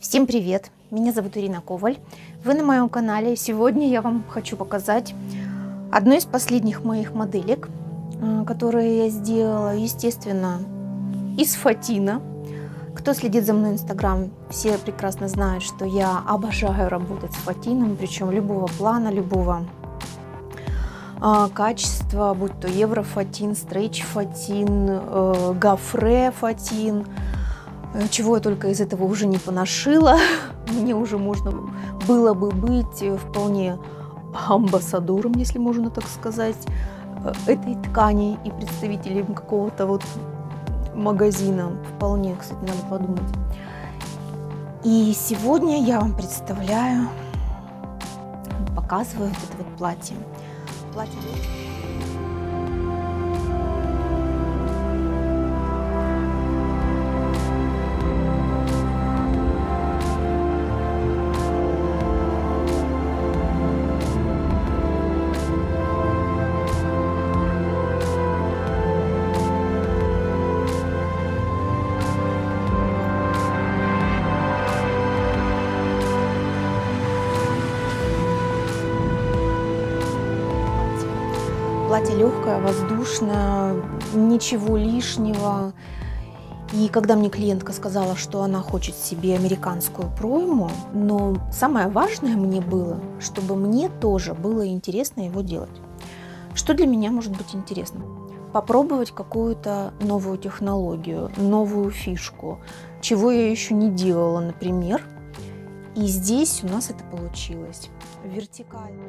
Всем привет! Меня зовут Ирина Коваль. Вы на моем канале. Сегодня я вам хочу показать одну из последних моих моделек, которые я сделала, естественно, из фатина. Кто следит за мной в Instagram, все прекрасно знают, что я обожаю работать с фатином, причем любого плана, любого качества, будь то еврофатин, стрейч-фатин, гофре-фатин. Чего я только из этого уже не понашила. Мне уже можно было бы быть вполне амбассадором, если можно так сказать, этой ткани и представителем какого-то вот магазина. Вполне, кстати, надо подумать. И сегодня я вам представляю, показываю вот это вот платье. Платье. Платье легкое, воздушное, ничего лишнего. И когда мне клиентка сказала, что она хочет себе американскую пройму, но самое важное мне было, чтобы мне тоже было интересно его делать. Что для меня может быть интересно? Попробовать какую-то новую технологию, новую фишку, чего я еще не делала, например. И здесь у нас это получилось. Вертикально.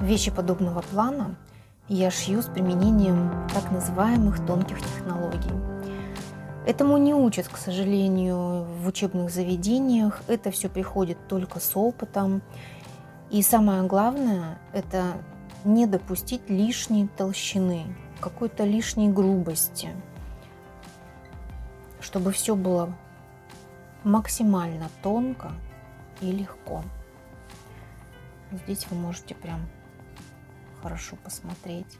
Вещи подобного плана я шью с применением так называемых тонких технологий. Этому не учат, к сожалению, в учебных заведениях. Это все приходит только с опытом. И самое главное, это не допустить лишней толщины, какой-то лишней грубости, чтобы все было максимально тонко и легко. Здесь вы можете прям хорошо посмотреть.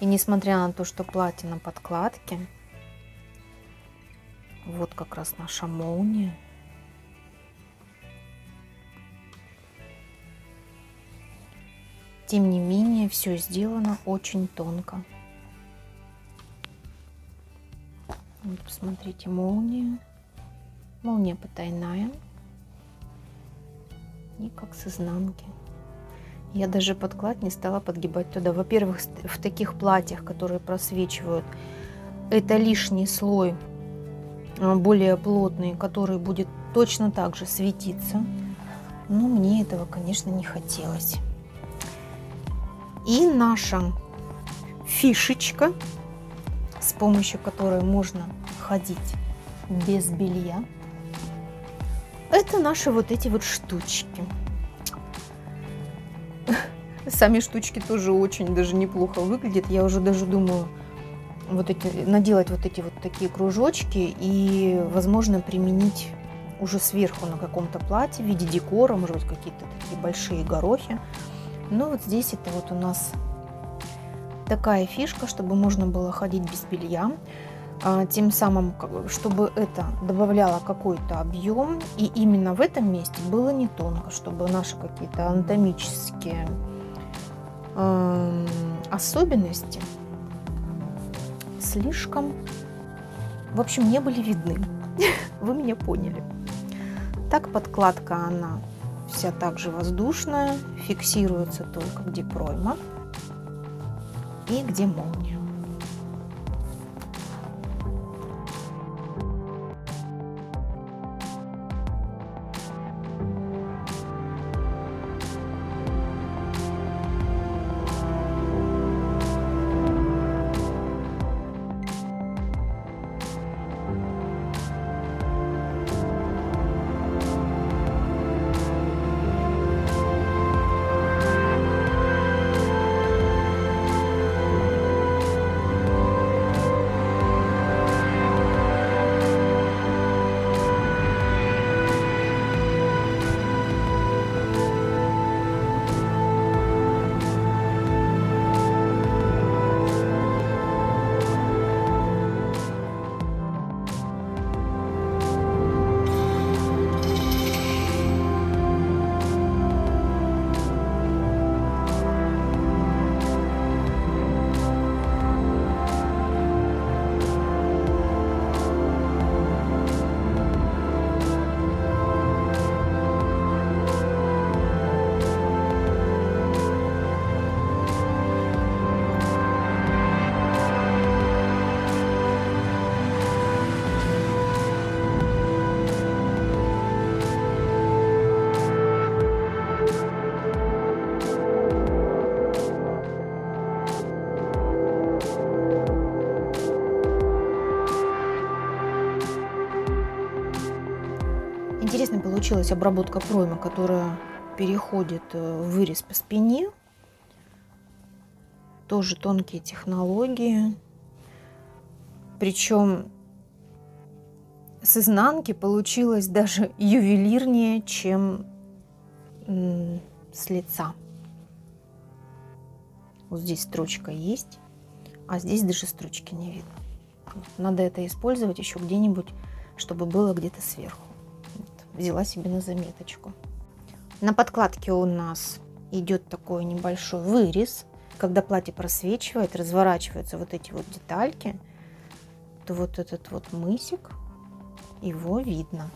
И несмотря на то, что платье на подкладке, вот как раз наша молния. Тем не менее, все сделано очень тонко. Вот посмотрите, молния. Молния потайная. И как с изнанки. Я даже подклад не стала подгибать туда. Во-первых, в таких платьях, которые просвечивают, это лишний слой, более плотный, который будет точно так же светиться. Но мне этого, конечно, не хотелось. И наша фишечка, с помощью которой можно ходить без белья, это наши вот эти вот штучки. Сами штучки тоже очень даже неплохо выглядят. Я уже даже думаю вот эти, наделать вот эти вот такие кружочки и, возможно, применить уже сверху на каком-то платье в виде декора, может быть, какие-то такие большие горохи. Но вот здесь это вот у нас такая фишка, чтобы можно было ходить без белья. Тем самым, чтобы это добавляло какой-то объем. И именно в этом месте было не тонко, чтобы наши какие-то анатомические особенности слишком, в общем, не были видны. Вы меня поняли. Так, подкладка, она вся также воздушная, фиксируется только где пройма и где молния. получилась обработка пройма, которая переходит в вырез по спине. Тоже тонкие технологии. Причем с изнанки получилось даже ювелирнее, чем с лица. Вот здесь строчка есть, а здесь даже строчки не видно. Надо это использовать еще где-нибудь, чтобы было где-то сверху. Вот, взяла себе на заметочку. На подкладке у нас идет такой небольшой вырез. Когда платье просвечивает, разворачиваются вот эти вот детальки, то вот этот вот мысик, его видно.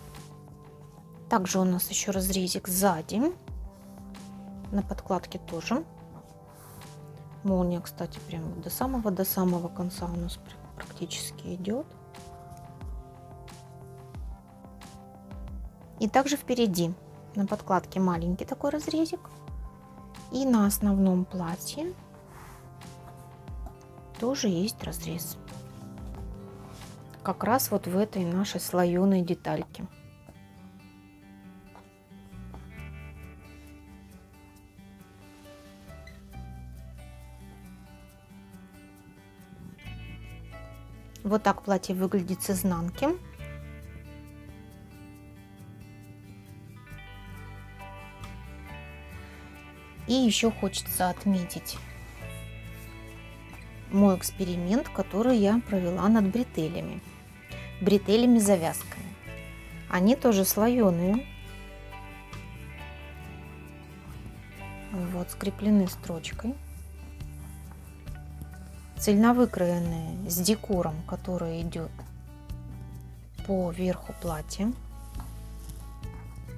Также у нас еще разрезик сзади, на подкладке тоже. Молния, кстати, прям до самого конца у нас практически идет. И также впереди на подкладке маленький такой разрезик. И на основном платье тоже есть разрез. Как раз вот в этой нашей слоеной детальке. Вот так платье выглядит с изнанки. И еще хочется отметить мой эксперимент, который я провела над бретелями. Бретелями-завязками. Они тоже слоеные. Вот, скреплены строчкой. Цельновыкроенные с декором, который идет по верху платья.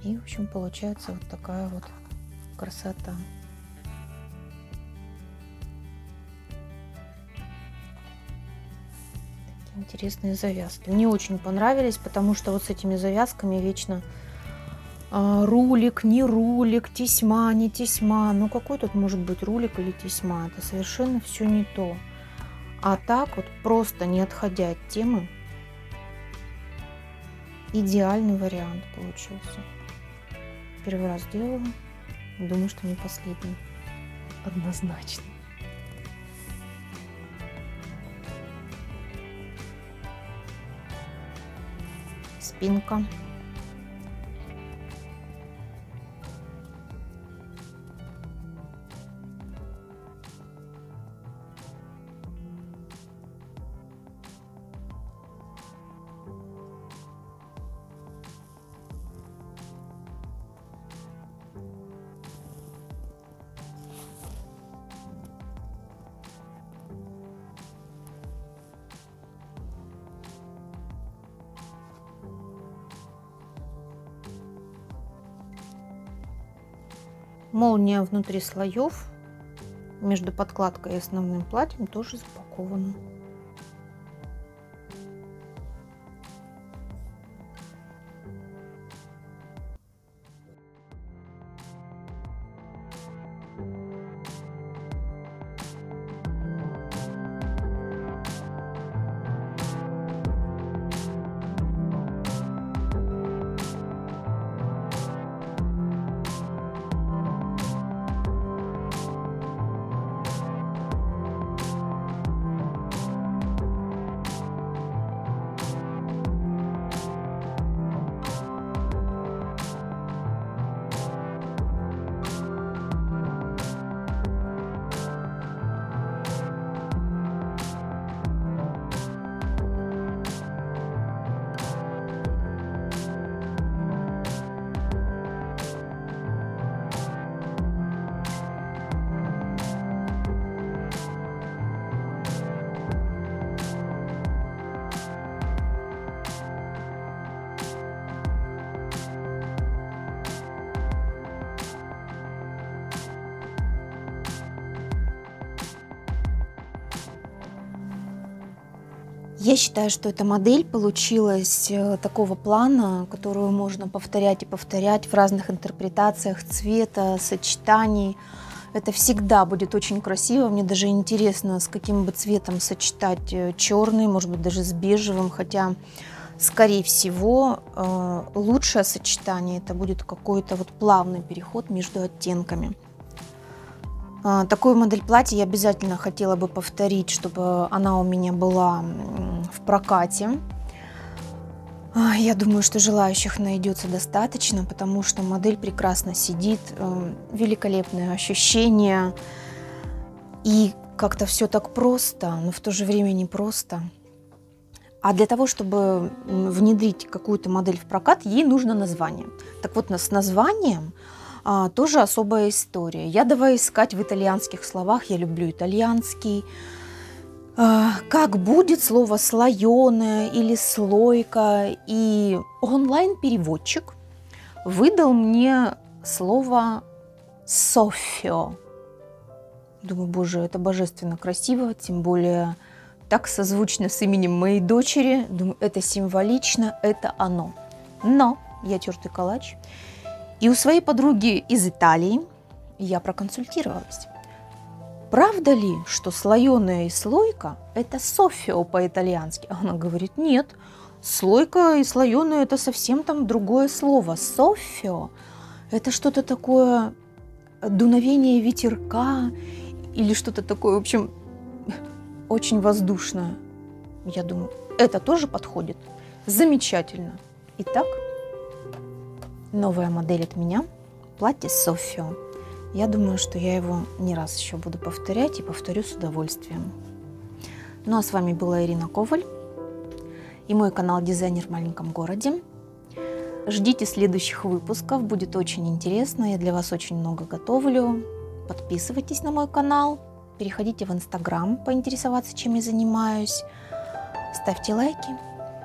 И, в общем, получается вот такая вот красота. Интересные завязки. Мне очень понравились, потому что вот с этими завязками вечно рулик, не рулик, тесьма, не тесьма. Ну какой тут может быть рулик или тесьма? Это совершенно все не то. А так вот, просто не отходя от темы, идеальный вариант получился. Первый раз делала, думаю, что не последний. Однозначно. Спинка. Молния внутри слоев, между подкладкой и основным платьем тоже запакована. Я считаю, что эта модель получилась такого плана, которую можно повторять и повторять в разных интерпретациях цвета, сочетаний. Это всегда будет очень красиво. Мне даже интересно, с каким бы цветом сочетать черный, может быть, даже с бежевым, хотя скорее всего, лучшее сочетание это будет какой-то вот плавный переход между оттенками. Такую модель платья я обязательно хотела бы повторить, чтобы она у меня была в прокате. Я думаю, что желающих найдется достаточно, потому что модель прекрасно сидит, великолепное ощущение. И как-то все так просто, но в то же время не просто. А для того, чтобы внедрить какую-то модель в прокат, ей нужно название. Так вот, с названием тоже особая история. Я давай искать в итальянских словах, я люблю итальянский. Как будет слово слоеное или слойка, и онлайн-переводчик выдал мне слово Софья. Думаю, боже, это божественно красиво, тем более так созвучно с именем моей дочери. Думаю, это символично, это оно. Но я тертый калач. И у своей подруги из Италии я проконсультировалась. Правда ли, что слоеная и слойка – это софио по-итальянски? Она говорит, нет, слойка и слоеная – это совсем там другое слово. Софио – это что-то такое, дуновение ветерка или что-то такое, в общем, очень воздушное. Я думаю, это тоже подходит. Замечательно. Итак, новая модель от меня – платье Софио. Я думаю, что я его не раз еще буду повторять и повторю с удовольствием. Ну а с вами была Ирина Коваль и мой канал «Дизайнер в маленьком городе». Ждите следующих выпусков, будет очень интересно, я для вас очень много готовлю. Подписывайтесь на мой канал, переходите в Instagram, поинтересоваться, чем я занимаюсь. Ставьте лайки,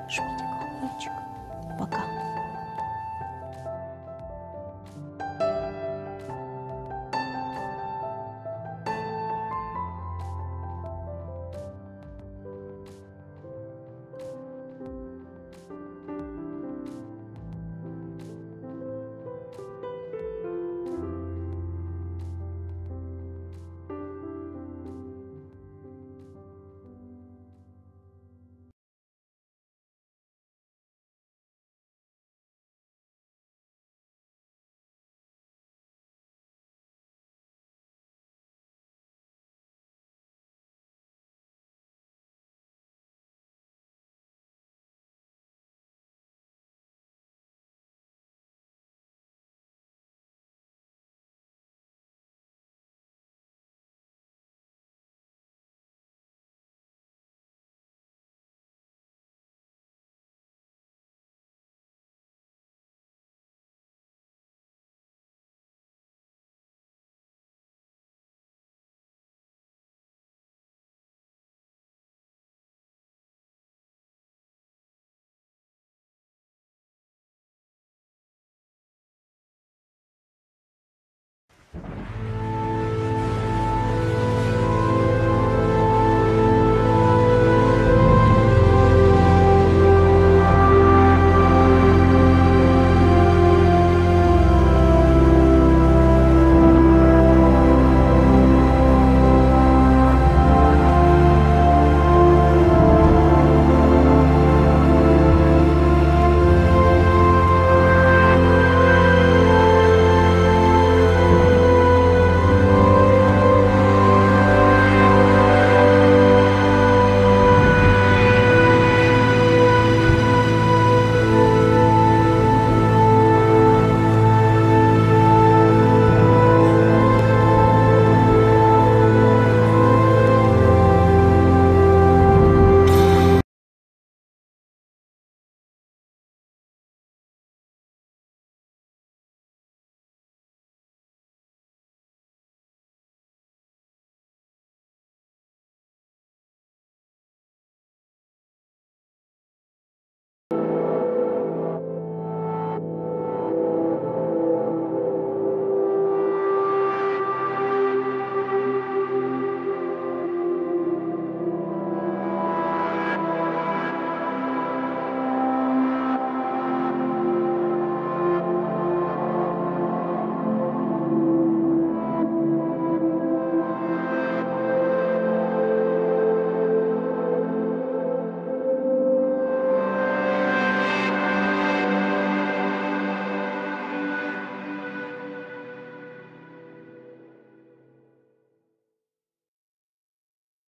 жмите колокольчик. Пока!